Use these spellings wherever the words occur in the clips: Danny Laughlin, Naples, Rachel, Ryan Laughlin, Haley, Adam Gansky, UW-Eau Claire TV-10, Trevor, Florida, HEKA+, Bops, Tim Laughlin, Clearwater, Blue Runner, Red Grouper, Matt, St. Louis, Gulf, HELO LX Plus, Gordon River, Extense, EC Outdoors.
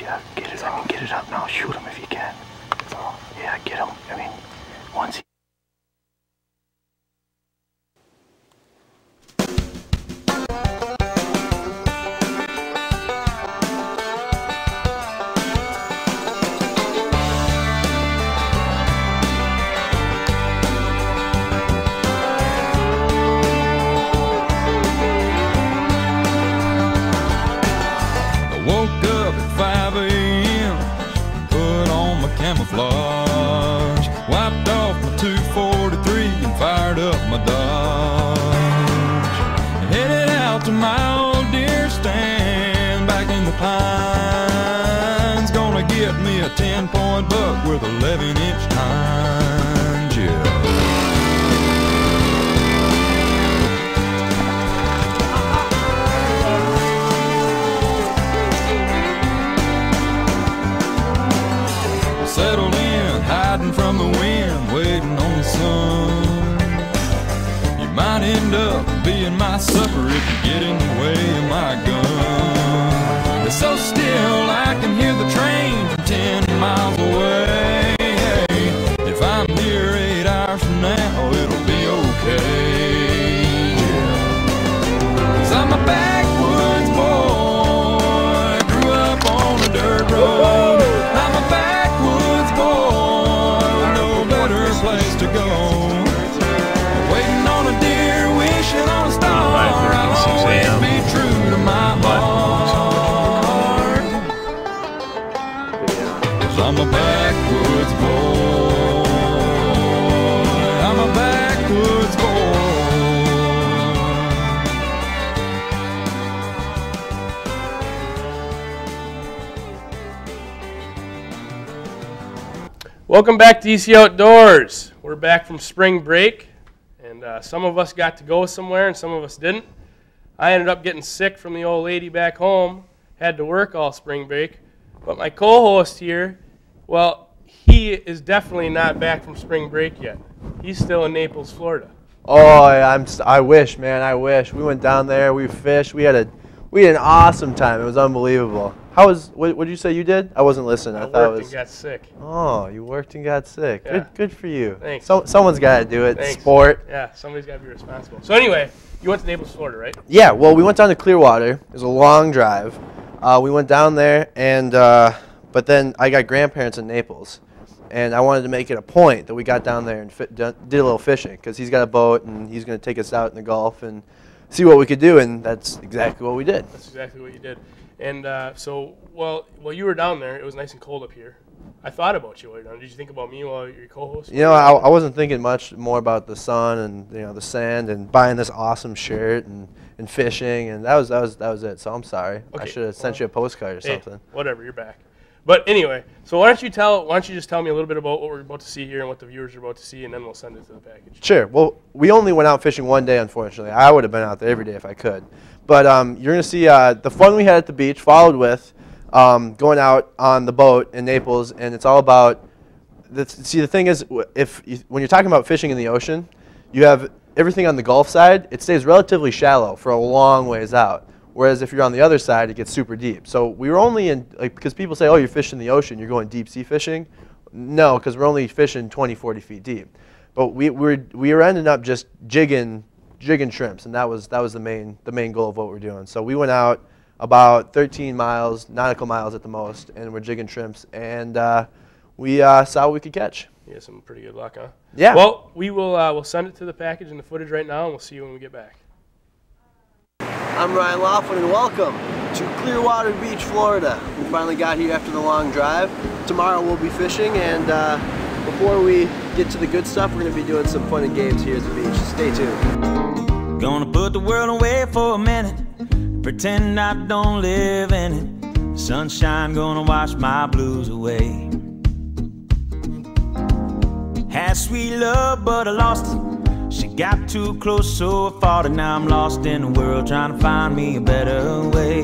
just, yeah, get it up. I mean, get it up now. Shoot him if you can. Yeah, get him. I mean, once he... Camouflage, wiped off my 243 and fired up my Dodge, headed out to my old deer stand back in the pines, gonna get me a 10-point buck with 11-inch tines, Settled in, hiding from the wind, waiting on the sun. You might end up being my supper if you get in the way of my gun. It's so still I can hear the train from 10 miles away. If I'm near 8 hours from now, it'll be okay. Cause I'm a backwoods boy, grew up on a dirt road. I'm a backwoods boy, I'm a backwoods boy. Welcome back to EC Outdoors. We're back from spring break, and some of us got to go somewhere and some of us didn't. I ended up getting sick from the old lady back home, had to work all spring break, but my co-host here, well, he is definitely not back from spring break yet. He's still in Naples, Florida. Oh, I wish, man, I wish. We went down there, we fished, we had an awesome time. It was unbelievable. How was, what did you say you did? I wasn't listening. I thought it was. I worked and got sick. Oh, you worked and got sick. Yeah. Good for you. Thanks. Someone's got to do it. Thanks. Sport. Yeah, somebody's got to be responsible. So anyway, you went to Naples, Florida, right? Yeah, well, we went down to Clearwater. It was a long drive. We went down there, and... But then I got grandparents in Naples, and I wanted to make it a point that we got down there and did a little fishing, because he's got a boat, and he's going to take us out in the Gulf and see what we could do, and that's exactly what we did. That's exactly what you did. And so while you were down there, it was nice and cold up here. I thought about you while you were down there. Did you think about me while your co-host? You know, I wasn't thinking much more about the sun and, you know, the sand and buying this awesome shirt and fishing, and that was it. So I'm sorry. Okay. I should have sent you a postcard or something. Hey, whatever, you're back. But anyway, so why don't you just tell me a little bit about what we're about to see here and what the viewers are about to see, and then we'll send it to the package. Sure. Well, we only went out fishing one day, unfortunately. I would have been out there every day if I could. But you're going to see the fun we had at the beach, followed with going out on the boat in Naples, and it's all about – see, the thing is, when you're talking about fishing in the ocean, you have everything on the Gulf side. It stays relatively shallow for a long ways out. Whereas if you're on the other side, it gets super deep. So we were only in, like, because people say, oh, you're fishing in the ocean, you're going deep sea fishing. No, because we're only fishing 20, 40 feet deep. But we were ending up just jigging shrimps, and that was the main goal of what we're doing. So we went out about 13 miles, nautical miles at the most, and we're jigging shrimps, and we saw what we could catch. You had some pretty good luck, huh? Yeah. Well, we'll send it to the package and the footage right now, and we'll see you when we get back. I'm Ryan Laughlin, and welcome to Clearwater Beach, Florida. We finally got here after the long drive. Tomorrow we'll be fishing, and before we get to the good stuff, we're going to be doing some fun and games here at the beach. Stay tuned. Gonna put the world away for a minute, pretend I don't live in it. Sunshine gonna wash my blues away. Had sweet love, but I lost it. She got too close, so I fought, and now I'm lost in the world, trying to find me a better way.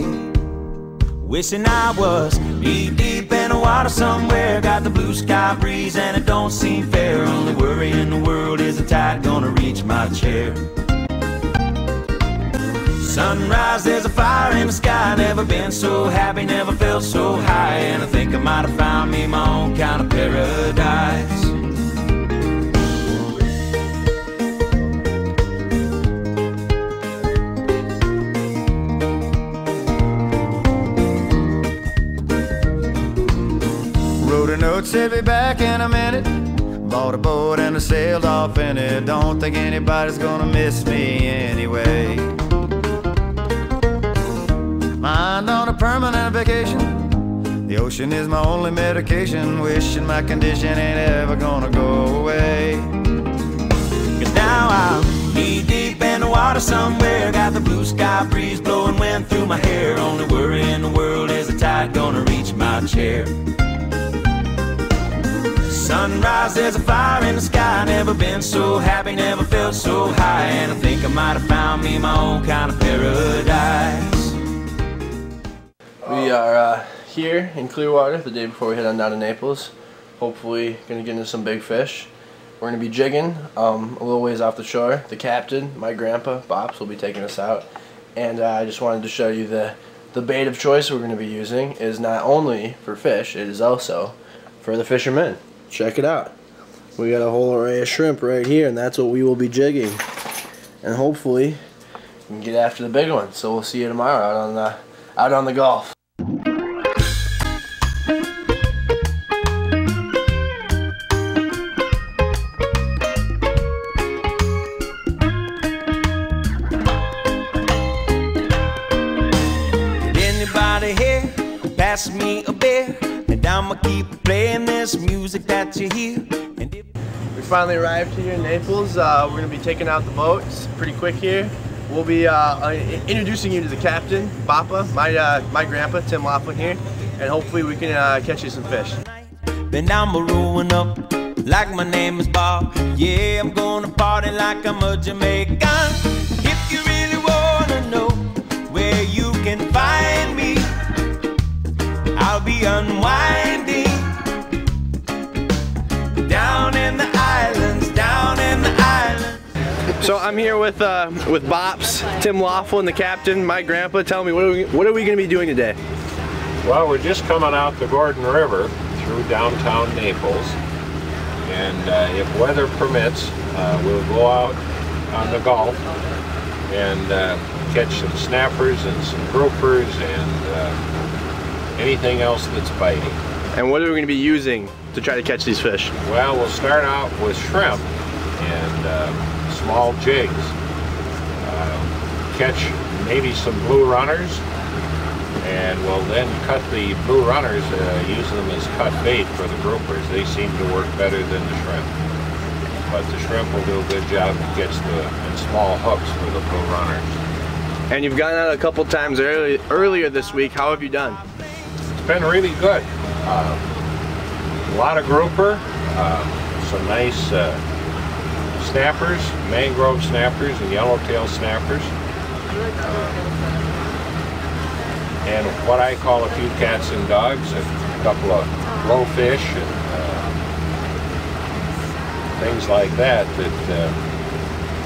Wishing I was deep in the water somewhere. Got the blue sky breeze and it don't seem fair. Only worry in the world is the tide gonna reach my chair. sunrise, there's a fire in the sky. Never been so happy, never felt so high. And I think I might have found me my own kind of paradise. Wrote a note, said be back in a minute. Bought a boat and I sailed off in it. Don't think anybody's gonna miss me anyway. Mind on a permanent vacation. The ocean is my only medication. Wishing my condition ain't ever gonna go away. 'Cause now I'm knee deep in the water somewhere. Got the blue sky breeze blowing wind through my hair. Only worry in the world is the tide gonna reach my chair. Sunrise, there's a fire in the sky. Never been so happy, never felt so high. And I think I might have found me my own kind of paradise. We are here in Clearwater the day before we head on down to Naples. Hopefully gonna get into some big fish. We're gonna be jigging a little ways off the shore. The captain, my grandpa, Bops, will be taking us out. And I just wanted to show you the bait of choice we're gonna be using is not only for fish, it is also for the fishermen. Check it out. We got a whole array of shrimp right here, and that's what we will be jigging. And hopefully, we can get after the big one. So we'll see you tomorrow out on the Gulf. Anybody here? Pass me a beer. I'ma keep playing this music that you hear. We finally arrived here in Naples. We're gonna be taking out the boats pretty quick here. We'll be introducing you to the captain, Bapa, my grandpa, Tim Laughlin here, and hopefully we can catch you some fish. Then I'ma ruin up like my name is Bob. Yeah, I'm gonna party like I'm a Jamaican. If you really wanna know where you can find me, I'll be unwinding down in the islands, down in the islands. So I'm here with Bops, Tim Laughlin, the captain, my grandpa. Tell me, what are we going to be doing today? Well, we're just coming out the Gordon River through downtown Naples, and if weather permits, we'll go out on the Gulf and catch some snappers and some groupers and anything else that's biting. And what are we going to be using to try to catch these fish? Well, we'll start out with shrimp and small jigs. Catch maybe some blue runners, and we'll then cut the blue runners, use them as cut bait for the groupers. They seem to work better than the shrimp. But the shrimp will do a good job and gets the small hooks for the blue runners. And you've gone out a couple times earlier this week. How have you done? Been really good. A lot of grouper, some nice snappers, mangrove snappers and yellowtail snappers, and what I call a few cats and dogs, a couple of low fish and things like that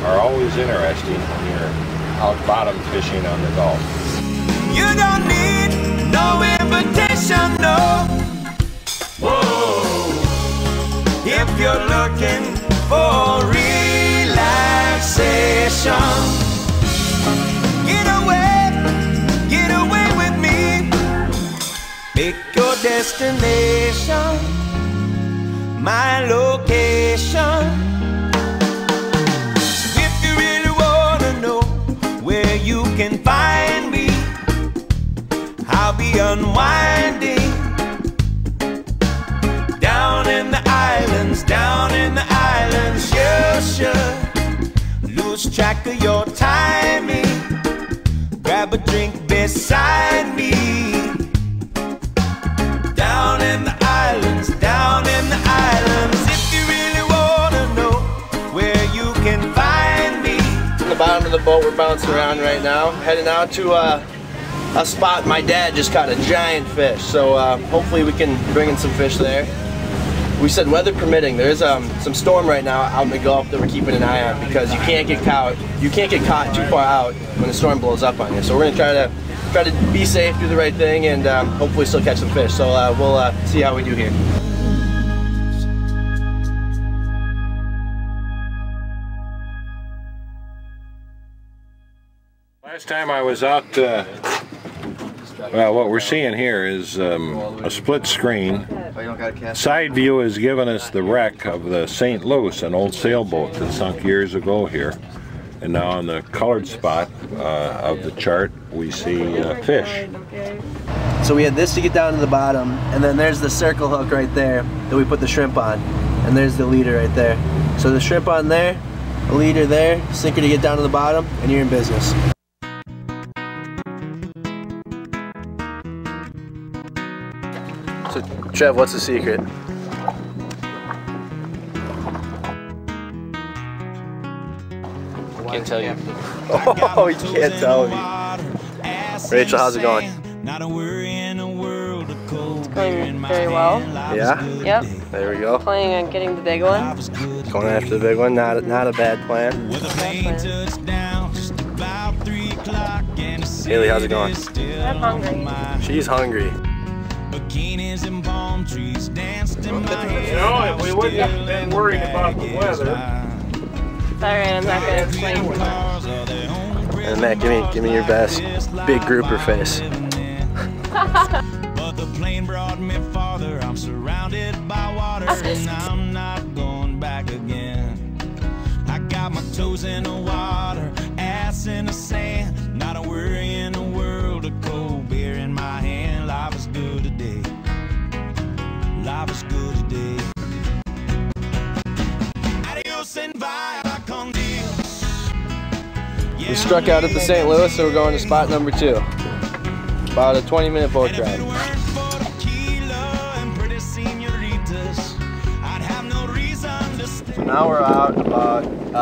are always interesting when you're out bottom fishing on the Gulf. You don't need no invitation, no. Whoa. If you're looking for relaxation, get away with me. Pick your destination, my location. So if you really wanna know where you can find me, I'll be unwinding down in the islands, you should lose track of your timing. Grab a drink beside me. Down in the islands, if you really wanna know where you can find me. On the bottom of the boat we're bouncing around right now, heading out to a spot my dad just caught a giant fish, so hopefully we can bring in some fish there. we said weather permitting, there's some storm right now out in the Gulf that we're keeping an eye on, because you can't get caught too far out when the storm blows up on you. So we're gonna try to be safe, do the right thing, and hopefully still catch some fish. So we'll see how we do here. Last time I was out, well, what we're seeing here is a split screen. Side view has given us the wreck of the St. Louis, an old sailboat that sunk years ago here. And now on the colored spot of the chart, we see fish. So we had this to get down to the bottom, and then there's the circle hook right there that we put the shrimp on. And there's the leader right there. So the shrimp on there, the leader there, sinker to get down to the bottom, and you're in business. So, Trev, what's the secret? Can't tell you. Oh, you can't tell me. Rachel, how's it going? It's going very well. Yeah? Yep. There we go. Planning on getting the big one. Going after the big one, not a bad plan. Not a bad plan. Haley, how's it going? I'm hungry. She's hungry. Bikinis and palm trees danced in my head. You know, if we wouldn't have been worried about the weather. Sorry, I'm not going to explain. And Matt, give me your best big grouper face. But the plane brought me farther. I'm surrounded by water, and I'm not going back again. I got my toes in the water, ass in the sand, not a worry in the world, a cold beer in my hand. Life is good today. Life is good today. We struck out at the St. Louis, so we're going to spot number 2. About a 20-minute boat drive. So now we're out about 10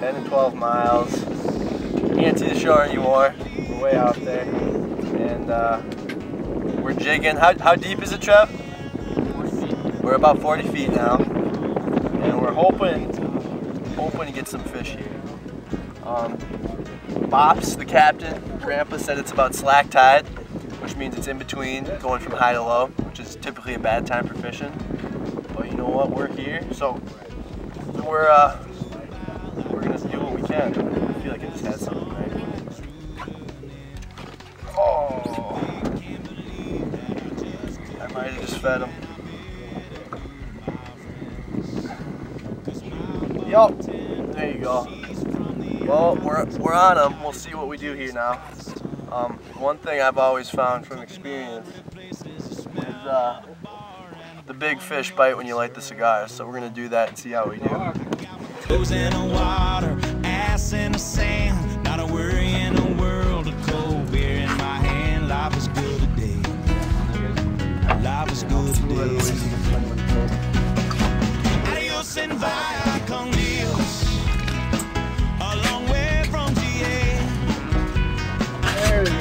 to 12 miles. You can't see the shore anymore. We're way out there. And we're jigging. How deep is it, Trev? 40 feet. We're about 40 feet now. And we're hoping to get some fish here. Bops, the captain, Grandpa said it's about slack tide, which means it's in between going from high to low, which is typically a bad time for fishing. But you know what, we're here, so we're gonna do what we can. I feel like it just had something right. Oh, I might have just fed him. Yup, there you go. Well, we're on them. We'll see what we do here now. One thing I've always found from experience is the big fish bite when you light the cigar. So we're gonna do that and see how we do.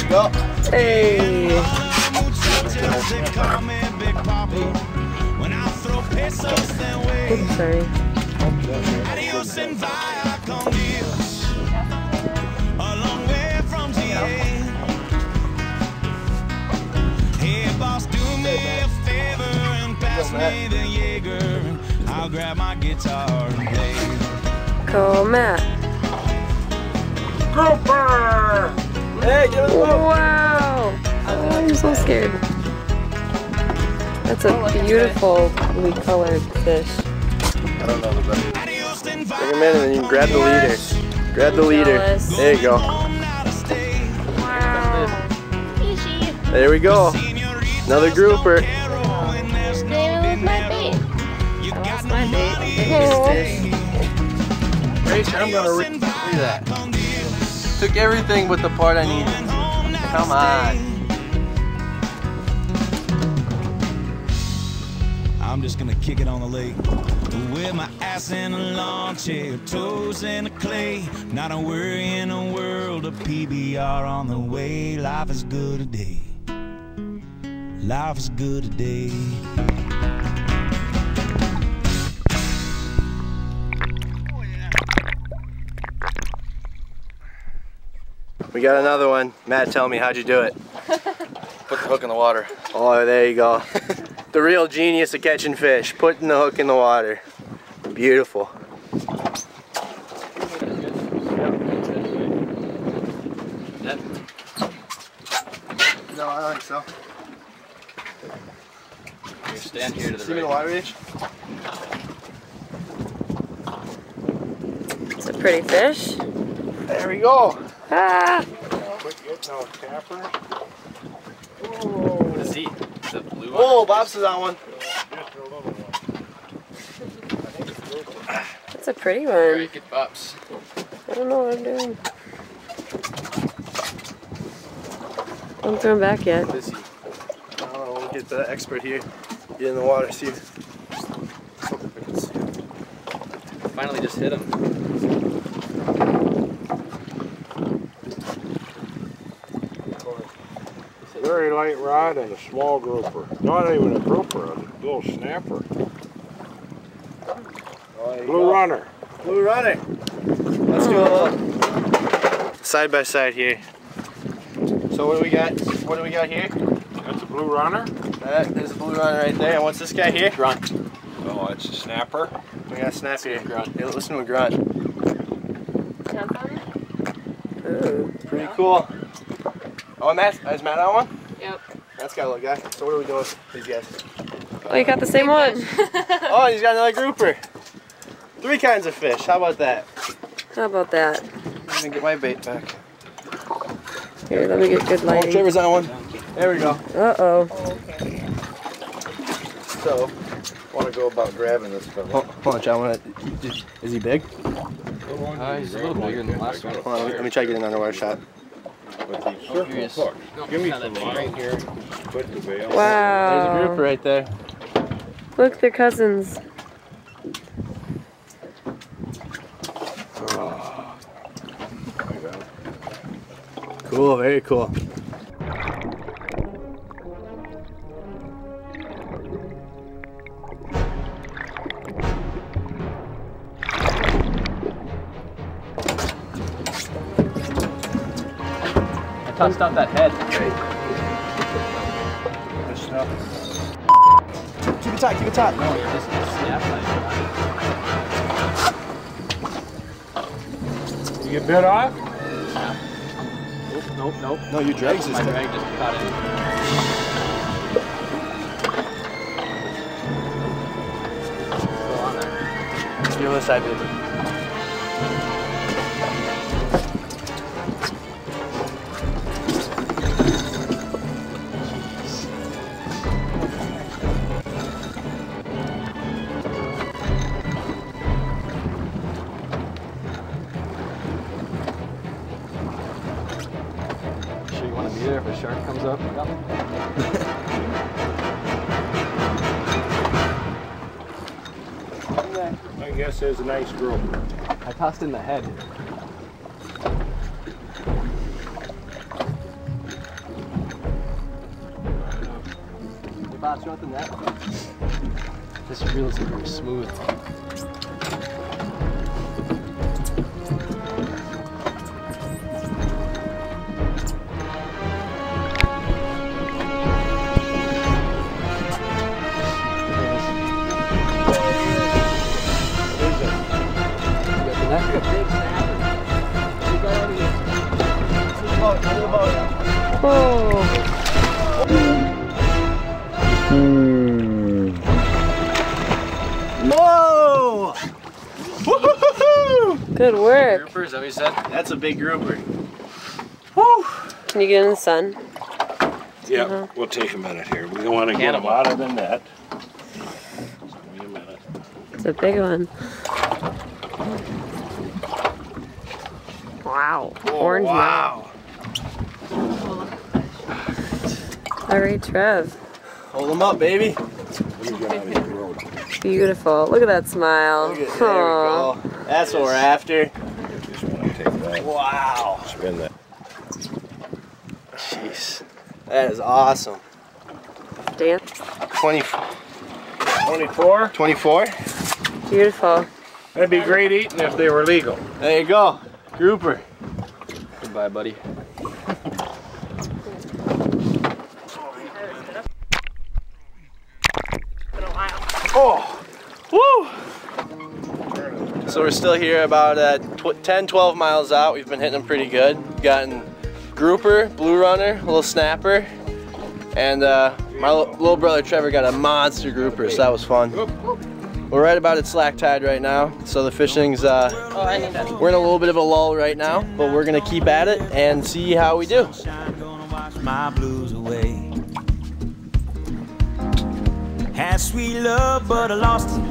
Go. Hey! I'm sorry. Go, Matt. Grouper! Hey, get him up. Wow! Oh, you're so scared. That's a beautifully colored fish. I don't know about it. Take him in and you can grab the leader. Grab the leader. There you go. Wow. There we go. Another grouper. Rachel, I'm gonna read that. Took everything but the part I needed. Come on. I'm just gonna kick it on the lake. With my ass in a lawn chair, toes in the clay. Not a worry in the world, a PBR on the way. Life is good today. Life is good today. We got another one. Matt, tell me, how'd you do it? Put the hook in the water. Oh, there you go. The real genius of catching fish, putting the hook in the water. Beautiful. No, I don't think so. Here, stand here to the right. See me the water reach? It's a pretty fish. There we go. Ah! What is he? Is it blue? Oh, Bops is on one. That's a pretty one. All right, get Bops. I don't know what I'm doing. I don't throw him back yet. What is he? I don't know. We'll get the expert here. Get in the water, see if we can see him. Finally, just hit him. Very light rod and a small grouper. Not even a grouper, a little snapper. Oh, Blue Runner. Blue Runner. Let's do a little side by side here. So what do we got? What do we got here? That's a Blue Runner. There's a Blue Runner right there. And what's this guy here? Grunt. Oh, it's a snapper. We got a snap here. Grunt. Hey, listen to a grunt. Pretty cool. Oh, and is Matt on one? Yep. That's got a little guy. So what are we doing with these guys? Oh, you got the same one. Oh, he's got another grouper. Three kinds of fish. How about that? How about that? Let me get my bait back. Here, let me get good lighting. Oh, Trevor's on one. There we go. Uh-oh. Oh, okay. So, I want to go about grabbing this fella. Oh, hold on, John. Is he big? He's a little bigger than the last one. Hold on, let me try to get an underwater shot. Give me some right here. Wow. There's a group right there. Look, they're cousins. Oh. Cool, very cool. Tossed out that head. Okay. Keep it tight, keep it tight. No, you're just going to snap like that. You get bit off? Yeah. Nope, nope, nope. No, your drag's just my drag just caught it. Still on there. You're on the side, baby. I guess there's a nice grouper. I tossed in the head. Hey, Bob, you want the net? This reel's very smooth. Whoa! Woo-hoo-hoo-hoo! Good work. Grouper, is that what you said? That's a big grouper. Woo! Can you get in the sun? Yeah, we'll take a minute here. We don't want to get him out of the net. Wait a minute. It's a big one. Wow. Oh, orange. Wow. All right, Trev. Hold him up, baby. Beautiful. Look at that smile. Look at, there we go. That's what we're after. Just want to take that. Wow. Spin that. Jeez. That is awesome. Dan? 24. 24? Beautiful. That'd be great eating if they were legal. There you go. Grouper. Goodbye, buddy. So we're still here about 10-12 miles out. We've been hitting them pretty good. We've gotten grouper, blue runner, a little snapper, and my little brother Trevor got a monster grouper, so that was fun. We're right about at slack tide right now, so the fishing's, we're in a little bit of a lull right now, but we're gonna keep at it and see how we do. My blues away. Had sweet love, but I lost it.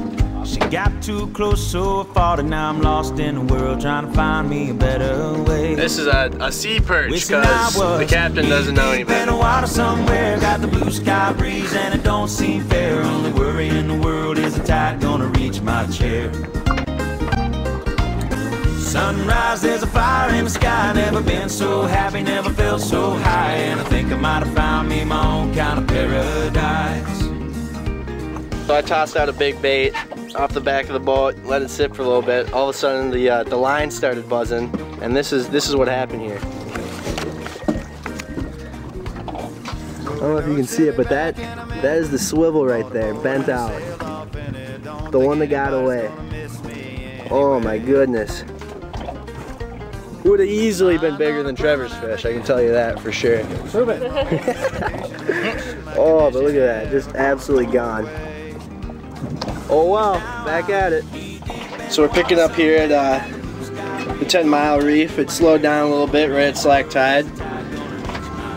She got too close, so far, and now I'm lost in the world trying to find me a better way. This is a sea perch because the captain doesn't know anybody. In the water somewhere, got the blue sky breeze, and it don't seem fair. Only worry in the world is the tide gonna reach my chair. Sunrise, there's a fire in the sky. Never been so happy, never felt so high. And I think I might have found me my own kind of paradise. So I tossed out a big bait off the back of the boat, let it sit for a little bit. All of a sudden, the line started buzzing, and this is what happened here. I don't know if you can see it, but that is the swivel right there, bent out. The one that got away. Oh my goodness. Would have easily been bigger than Trevor's fish, I can tell you that for sure. Move it. Oh, but look at that, just absolutely gone. Oh wow, back at it. So we're picking up here at the 10 Mile Reef. It slowed down a little bit right at slack tide.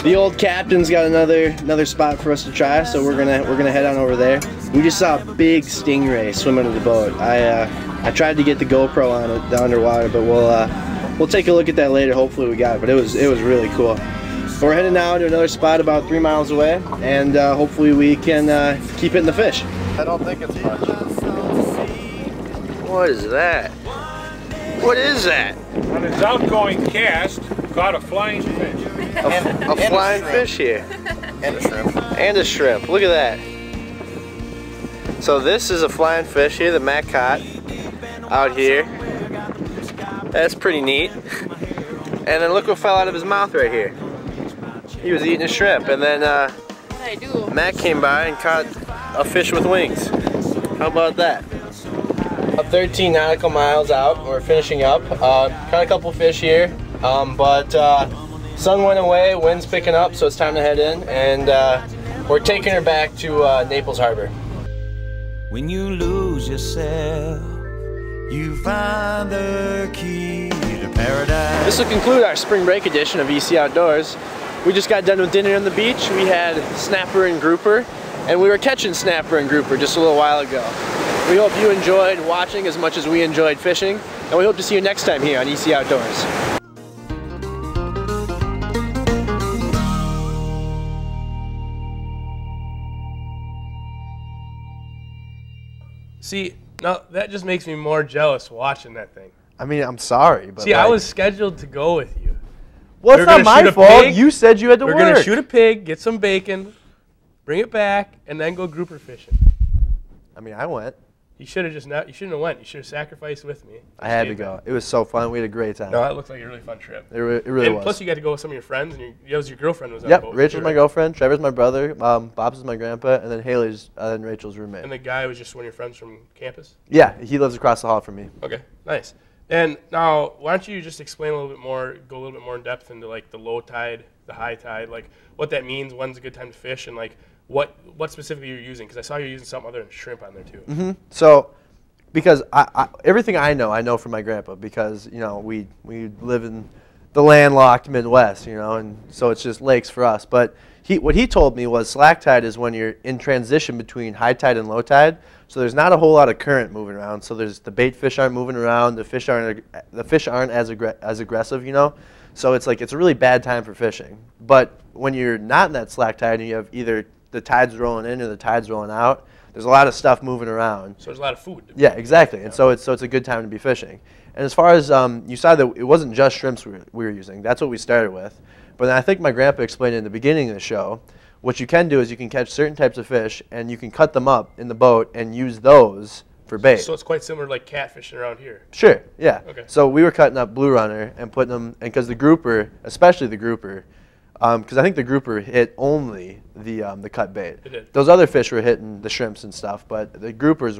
The old captain's got another spot for us to try, so we're gonna head on over there. We just saw a big stingray swim under the boat. I tried to get the GoPro on it, the underwater, but we'll take a look at that later. Hopefully we got it, but it was really cool. We're heading now to another spot about 3 miles away, and hopefully we can keep hitting the fish. I don't think it's much. What is that? What is that? On its outgoing cast, caught a flying fish. A flying fish here. And a shrimp. And a shrimp. Look at that. So this is a flying fish here that Matt caught out here. That's pretty neat. And then look what fell out of his mouth right here. He was eating a shrimp, and then Matt came by and caught a fish with wings. How about that? About 13 nautical miles out, we're finishing up. Caught a couple fish here, but sun went away, wind's picking up, so it's time to head in, and we're taking her back to Naples Harbor. When you lose yourself, you find the key to paradise. This will conclude our spring break edition of EC Outdoors. We just got done with dinner on the beach. We had snapper and grouper, and we were catching snapper and grouper just a little while ago. We hope you enjoyed watching as much as we enjoyed fishing, and we hope to see you next time here on EC Outdoors. See, now that just makes me more jealous watching that thing. I mean, I'm sorry, but see, like, I was scheduled to go with you. Well, it's not my fault. You said you had to work. We're gonna shoot a pig, get some bacon, bring it back, and then go grouper fishing. I mean, I went. You should have just not. You shouldn't have went. You should have sacrificed with me. I had to go. It was so fun. We had a great time. No, that looked like a really fun trip. It really was. Plus, you got to go with some of your friends, and your girlfriend was on the boat. Yep, Rachel's my girlfriend. Trevor's my brother. Bops is my grandpa, and then Haley's and Rachel's roommate. And the guy was just one of your friends from campus. Yeah, he lives across the hall from me. Okay, nice. And now, why don't you just explain a little bit more? Go a little bit more in depth into like the low tide, the high tide, like what that means, when's a good time to fish, and like what specifically you're using, because I saw you're using something other than shrimp on there too. So because everything I know from my grandpa, because you know we live in the landlocked Midwest, you know, and so it's just lakes for us. But what he told me was slack tide is when you're in transition between high tide and low tide, so there's not a whole lot of current moving around, so there's the bait fish aren't moving around, the fish aren't as aggressive, you know. So it's like it's a really bad time for fishing. But when you're not in that slack tide and you have either the tide's rolling in or the tide's rolling out, there's a lot of stuff moving around. So there's a lot of food. Yeah, exactly. And so it's a good time to be fishing. And as far as you saw, that it wasn't just shrimps we were using. That's what we started with. But then I think my grandpa explained in the beginning of the show, what you can do is you can catch certain types of fish and you can cut them up in the boat and use those for bait. So it's quite similar to like catfishing around here. Sure, yeah. Okay. So we were cutting up blue runner and putting them, and because the grouper, especially the grouper, because I think the grouper hit only the cut bait. It did. Those other fish were hitting the shrimps and stuff, but the groupers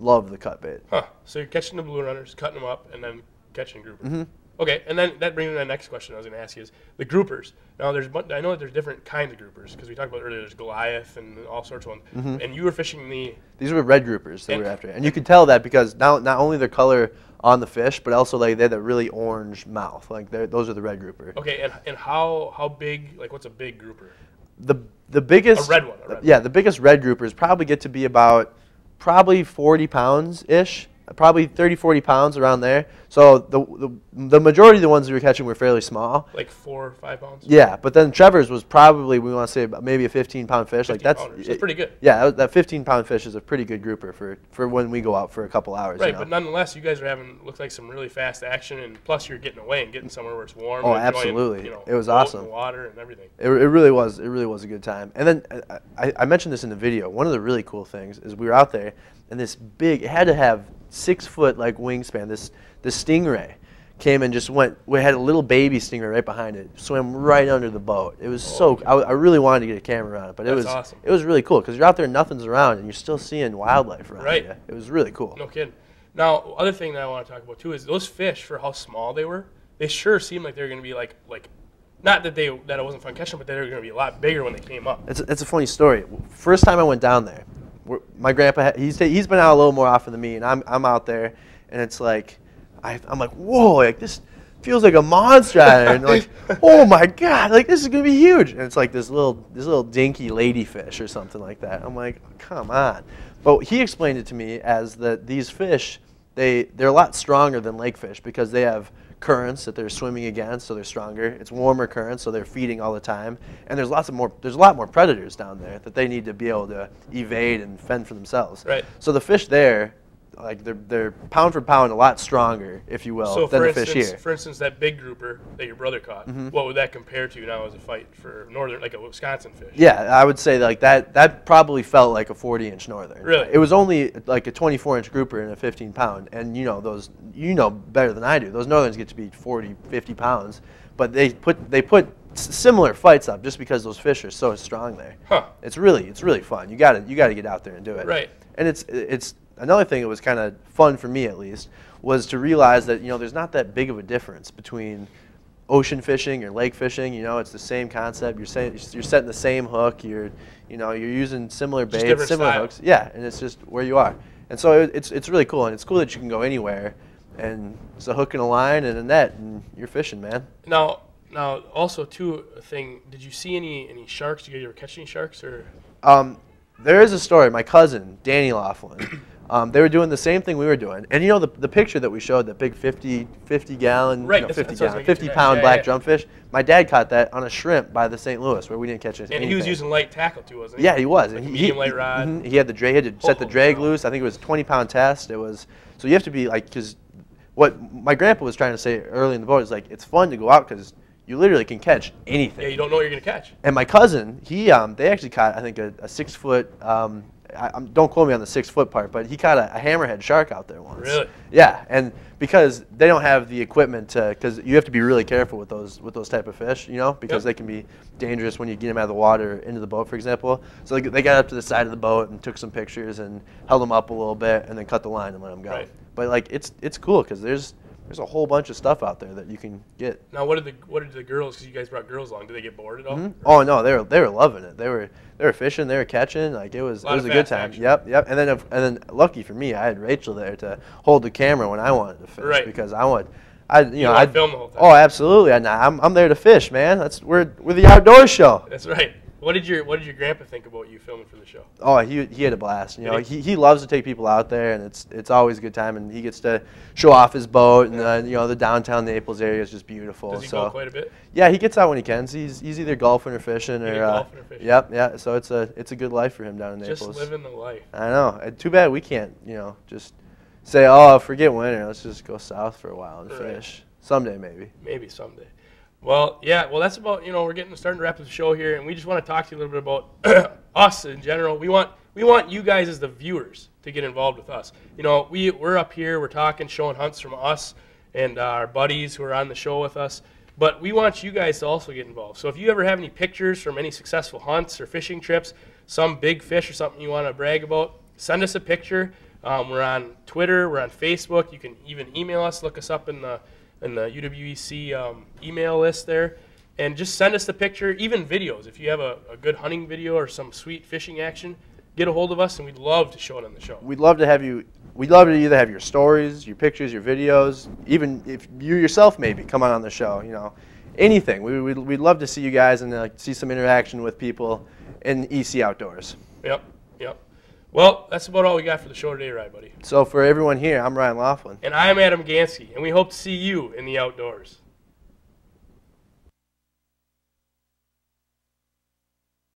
love the cut bait. Huh. So you're catching the blue runners, cutting them up, and then catching groupers. Mm-hmm. Okay, and then that brings me to the next question I was going to ask you is the groupers. Now, I know that there's different kinds of groupers because we talked about earlier. There's Goliath and all sorts of ones. Mm-hmm. And you were fishing the... These were red groupers that we were after. And you could tell that because not only their color on the fish, but also like they had that really orange mouth. Like those are the red grouper. Okay, and how big, like what's a big grouper? The biggest... A red one. Yeah, the biggest red groupers probably get to be about probably 40 pounds-ish. Probably 30, 40 pounds around there. So the majority of the ones we were catching were fairly small. Like 4 or 5 pounds? Yeah, but then Trevor's was probably, we want to say, maybe a 15-pound fish. 15 like that's pretty good. Yeah, that 15-pound fish is a pretty good grouper for when we go out for a couple hours. Right, you know? But nonetheless, you guys are having, looks like some really fast action, and plus you're getting away and getting somewhere where it's warm. Oh, absolutely. You know, it was awesome. The water and everything. It really was. It really was a good time. And then I mentioned this in the video. One of the really cool things is we were out there, and this big, it had to have 6-foot like wingspan, this stingray came and just went, we had a little baby stingray right behind it, swam right under the boat. It was I really wanted to get a camera on it, but it was awesome. It was really cool because you're out there, nothing's around, and you're still seeing wildlife around. Right. You. It was really cool. No kidding. Now, other thing that I want to talk about too is those fish, for how small they were, they sure seemed like they were going to be like not that that it wasn't fun catching them, but they were going to be a lot bigger when they came up. It's a funny story. First time I went down there, my grandpa, he's been out a little more often than me, and I'm out there, and it's like, I'm like, whoa, like this feels like a monster out there, and like, oh my god, like this is gonna be huge, and it's like this little dinky ladyfish or something like that. I'm like, oh, come on, but he explained it to me as that these fish, they're a lot stronger than lake fish because they have currents that they're swimming against, so they're stronger. It's warmer currents, so they're feeding all the time. And there's a lot more predators down there that they need to be able to evade and fend for themselves. Right. So the fish there, like they're pound for pound a lot stronger, if you will, than the fish here. For instance, that big grouper that your brother caught, what would that compare to now as a fight for northern, like a Wisconsin fish? Yeah, I would say like that probably felt like a 40-inch northern. Really? It was only like a 24-inch grouper and a 15-pound, and you know those, you know better than I do. Those northerns get to be 40, 50 pounds, but they put similar fights up just because those fish are so strong there. Huh. It's really fun. You got to get out there and do it. Right. And it's another thing that was kind of fun for me, at least, was to realize that, you know, there's not that big of a difference between ocean fishing or lake fishing. You know, it's the same concept. You're setting the same hook. You're using similar baits, similar hooks. Yeah, and it's just where you are. And so it's really cool, and it's cool that you can go anywhere, and it's a hook and a line and a net, and you're fishing, man. Now also too, a thing. Did you see any sharks? Did you ever catch any sharks or? There is a story. My cousin Danny Laughlin. They were doing the same thing we were doing. And, you know, the picture that we showed, that big 50-gallon, right, you know, 50-pound black jumpfish, my dad caught that on a shrimp by the St. Louis where we didn't catch anything. And he was using light tackle, too, wasn't he? Yeah, he was. Like medium light rod. He had the drag. He had to set the drag loose. I think it was a 20-pound test. It was, so you have to be, like, because what my grandpa was trying to say early in the boat is, like, it's fun to go out because you literally can catch anything. Yeah, you don't know what you're going to catch. And my cousin, they actually caught, I think, a 6-foot, don't quote me on the 6-foot part, but he caught a hammerhead shark out there once. Really? Yeah, and because they don't have the equipment to, because you have to be really careful with those type of fish, you know, because they can be dangerous when you get them out of the water into the boat, for example. So they got up to the side of the boat and took some pictures and held them up a little bit and then cut the line and let them go. Right. But like it's cool because there's a whole bunch of stuff out there that you can get. Now, what did the girls? Because you guys brought girls along. Did they get bored at all? Mm-hmm. Oh no, they were loving it. They were fishing. They were catching. Like it was a good time. Action. Yep. And then lucky for me, I had Rachel there to hold the camera when I wanted to fish. Right. Because I film the whole time. Oh, absolutely. I'm there to fish, man. We're the outdoor show. That's right. What did your grandpa think about you filming for the show? Oh, he had a blast. You know, he loves to take people out there, and it's always a good time. And he gets to show off his boat, and you know the downtown Naples area is just beautiful. Does he go quite a bit? Yeah, he gets out when he can. So he's either golfing or fishing, Yep, yeah. So it's a good life for him down in Naples. Just living the life. I know. Too bad we can't, you know, just say, oh, forget winter. Let's just go south for a while and fish someday, maybe. Maybe someday. Well, yeah, well, that's about, you know, we're starting to wrap up the show here, and we just want to talk to you a little bit about us in general. We want you guys as the viewers to get involved with us. You know, we're up here, we're talking, showing hunts from us and our buddies who are on the show with us, But we want you guys to also get involved. So if you ever have any pictures from any successful hunts or fishing trips, some big fish or something you want to brag about, send us a picture. We're on Twitter. We're on Facebook. You can even email us. Look us up in the UWEC email list there. And just send us the picture, even videos. If you have a good hunting video or some sweet fishing action, get a hold of us, and we'd love to show it on the show. We'd love to have you. We'd love to either have your stories, your pictures, your videos, even if you yourself maybe come on the show. You know, anything. We'd love to see you guys and see some interaction with people in EC Outdoors. Yep, yep. Well, that's about all we got for the show today, right, buddy? So for everyone here, I'm Ryan Laughlin. And I'm Adam Gansky, and we hope to see you in the outdoors.